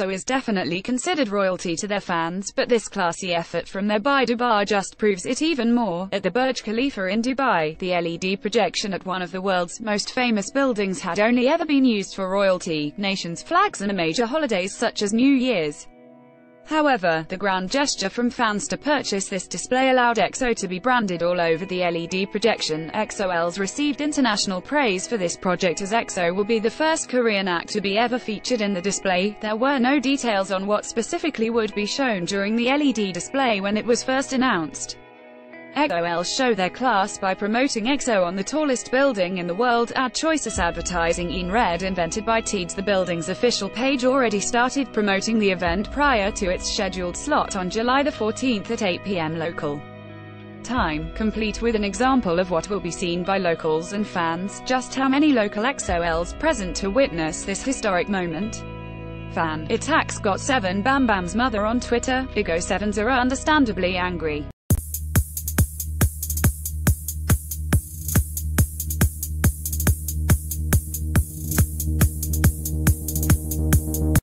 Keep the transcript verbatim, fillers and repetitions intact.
EXO is definitely considered royalty to their fans, but this classy effort from their Baidu Bar just proves it even more. At the Burj Khalifa in Dubai, the L E D projection at one of the world's most famous buildings had only ever been used for royalty, nations' flags and major holidays such as New Year's. However, the grand gesture from fans to purchase this display allowed EXO to be branded all over the L E D projection. EXO-Ls received international praise for this project, as EXO will be the first Korean act to be ever featured in the display. There were no details on what specifically would be shown during the L E D display when it was first announced. EXO-Ls show their class by promoting EXO on the tallest building in the world. Ad Choices advertising in red invented by Teads. The building's official page already started promoting the event prior to its scheduled slot on July the fourteenth at eight p m local time, complete with an example of what will be seen by locals and fans. Just how many local EXO-Ls present to witness this historic moment? Fan attacks Got seven Bam Bam's mother on Twitter. I G O seven s are understandably angry.